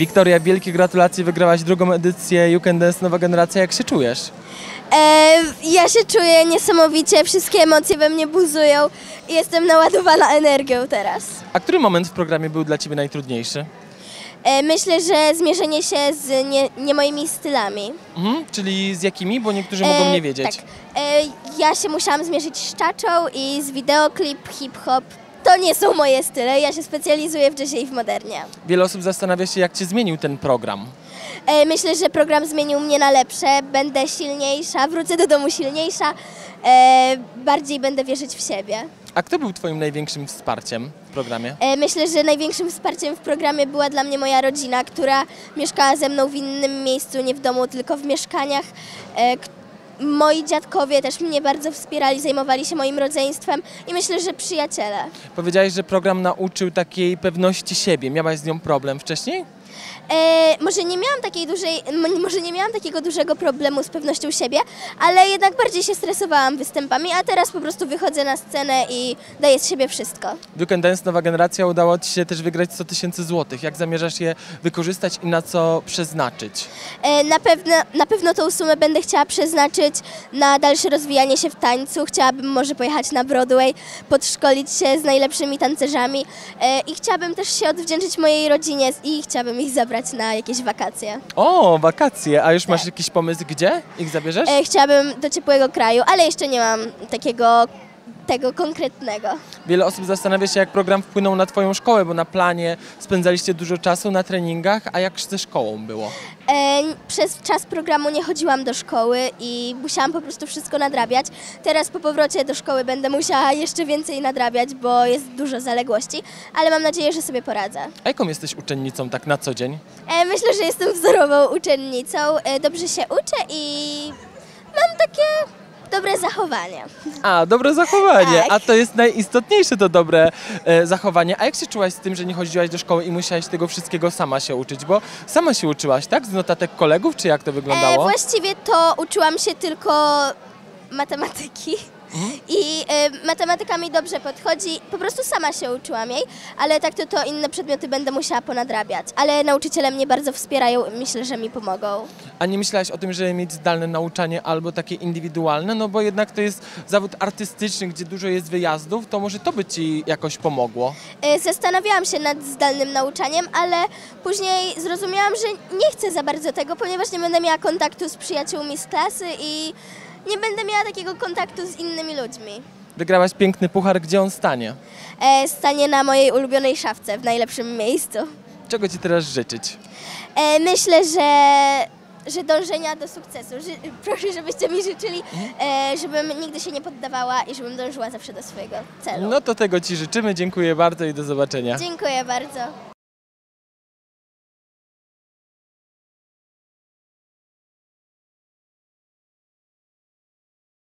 Wiktoria, wielkie gratulacje, wygrałaś drugą edycję You Can Dance Nowa Generacja. Jak się czujesz? Ja się czuję niesamowicie, wszystkie emocje we mnie buzują i jestem naładowana energią teraz. A który moment w programie był dla Ciebie najtrudniejszy? Myślę, że zmierzenie się z nie moimi stylami. Mhm, czyli z jakimi? Bo niektórzy mogą nie wiedzieć. Tak. Ja się musiałam zmierzyć z czaczą i z wideoklip, hip-hop. To nie są moje style, ja się specjalizuję w jazzie i w modernie. Wiele osób zastanawia się, jak Cię zmienił ten program. Myślę, że program zmienił mnie na lepsze, będę silniejsza, wrócę do domu silniejsza, bardziej będę wierzyć w siebie. A kto był Twoim największym wsparciem w programie? Myślę, że największym wsparciem w programie była dla mnie moja rodzina, która mieszkała ze mną w innym miejscu, nie w domu, tylko w mieszkaniach. Moi dziadkowie też mnie bardzo wspierali, zajmowali się moim rodzeństwem i myślę, że przyjaciele. Powiedziałaś, że program nauczył takiej pewności siebie. Miałaś z nią problem wcześniej? Może nie miałam takiego dużego problemu z pewnością siebie, ale jednak bardziej się stresowałam występami, a teraz po prostu wychodzę na scenę i daję z siebie wszystko. You Can Dance Nowa Generacja, udało Ci się też wygrać 100 000 złotych. Jak zamierzasz je wykorzystać i na co przeznaczyć? Na pewno tą sumę będę chciała przeznaczyć na dalsze rozwijanie się w tańcu. Chciałabym może pojechać na Broadway, podszkolić się z najlepszymi tancerzami i chciałabym też się odwdzięczyć mojej rodzinie i chciałabym ich zabrać na jakieś wakacje. O, wakacje! A już tak. Masz jakiś pomysł, gdzie ich zabierzesz? Chciałabym do ciepłego kraju, ale jeszcze nie mam tego konkretnego. Wiele osób zastanawia się, jak program wpłynął na Twoją szkołę, bo na planie spędzaliście dużo czasu, na treningach, a jak ze szkołą było? Przez czas programu nie chodziłam do szkoły i musiałam po prostu wszystko nadrabiać. Teraz po powrocie do szkoły będę musiała jeszcze więcej nadrabiać, bo jest dużo zaległości, ale mam nadzieję, że sobie poradzę. A jaką jesteś uczennicą tak na co dzień? Myślę, że jestem wzorową uczennicą. Dobrze się uczę i mam takie... dobre zachowanie. A, dobre zachowanie. Tak. A to jest najistotniejsze, to dobre zachowanie. A jak się czułaś z tym, że nie chodziłaś do szkoły i musiałaś tego wszystkiego sama się uczyć? Bo sama się uczyłaś, tak? Z notatek kolegów, czy jak to wyglądało? Właściwie to uczyłam się tylko matematyki. I matematyka mi dobrze podchodzi, po prostu sama się uczyłam jej, ale tak to inne przedmioty będę musiała ponadrabiać. Ale nauczyciele mnie bardzo wspierają i myślę, że mi pomogą. A nie myślałaś o tym, żeby mieć zdalne nauczanie albo takie indywidualne? No bo jednak to jest zawód artystyczny, gdzie dużo jest wyjazdów, to może to by Ci jakoś pomogło? Zastanawiałam się nad zdalnym nauczaniem, ale później zrozumiałam, że nie chcę za bardzo tego, ponieważ nie będę miała kontaktu z przyjaciółmi z klasy i... nie będę miała takiego kontaktu z innymi ludźmi. Wygrałaś piękny puchar. Gdzie on stanie? Stanie na mojej ulubionej szafce, w najlepszym miejscu. Czego Ci teraz życzyć? Myślę, że dążenia do sukcesu. Proszę, żebyście mi życzyli, żebym nigdy się nie poddawała i żebym dążyła zawsze do swojego celu. No to tego Ci życzymy. Dziękuję bardzo i do zobaczenia. Dziękuję bardzo.